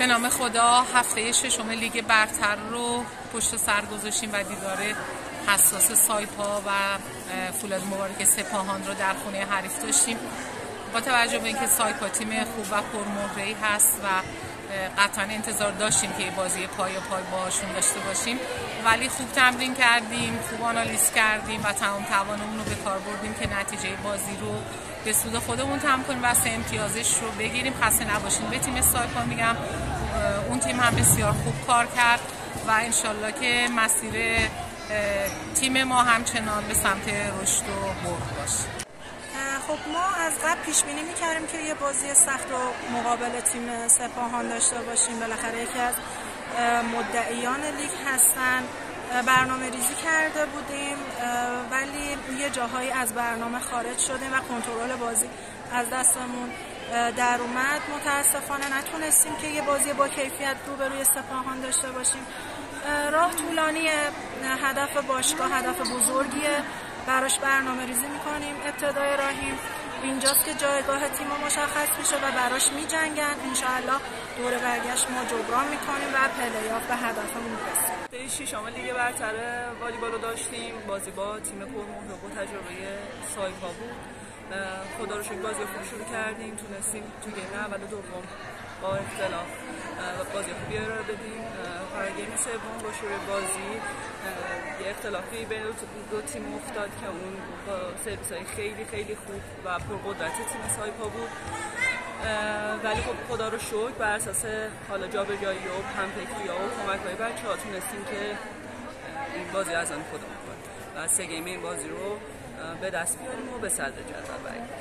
به نام خدا هفته ششم لیگ برتر رو پشت سر گذاشتیم و دیدار حساس سایپا و فولاد مبارک سپاهان رو در خونه حریف داشتیم. با توجه به اینکه سایپا تیم خوب و پرمهره‌ای هست و قطعا انتظار داشتیم که بازی پای باهاشون داشته باشیم، ولی خوب تمرین کردیم، خوب آنالیز کردیم و تمام توانمون رو به کار بردیم که نتیجه بازی رو به سود خودمون تمام کنیم و 3 امتیازش رو بگیریم. خسته نباشیم به تیم سایپا میگم، اون تیم هم بسیار خوب کار کرد و انشالله که مسیر تیم ما همچنان به سمت رشد و بورد باشه. خب ما از قبل پیش بینی می‌کردیم که یه بازی سخت و مقابل تیم سپاهان داشته باشیم. بالاخره یکی از مدعیان لیگ هستن، برنامه ریزی کرده بودیم ولی یه جاهایی از برنامه خارج شدیم و کنترل بازی از دستمون در اومد. متاسفانه نتونستیم که یه بازی با کیفیت روبروی سپاهان داشته باشیم. راه طولانیه، هدف باشگاه هدف بزرگیه، براش برنامه ریزی میکنیم. ابتدای راهیم اینجاست که جایگاه تیم مشخص میشه و براش میجنگن. انشاءالله دور برگشت ما جبران میکنیم و پلی‌آف به هدفمون میرسیم. به 6ام لیگ برتر والیبال رو داشتیم، بازی با تیم پرمهره و تجربه سایپا بود. خدا رو شکر بازی خوب شروع کردیم، تونستیم تو گیم اول و دوم با اختلاف بازی خوبی ارائه بدیم. برای گیم سوم با شروع بازی یه اختلافی بین دو تیم افتاد که اون با سرویس‌های خیلی خوب و پرقدرت تیم سایپا بود، ولی خب خدا رو شکر بر اساس حالا جابجایی و همفکری‌ها و کمک‌های بچه‌ها تونستیم که این بازی از آن خودمون کنیم و 3 گیم این بازی رو به دست بیاریم و به صدر جدول برگردیم.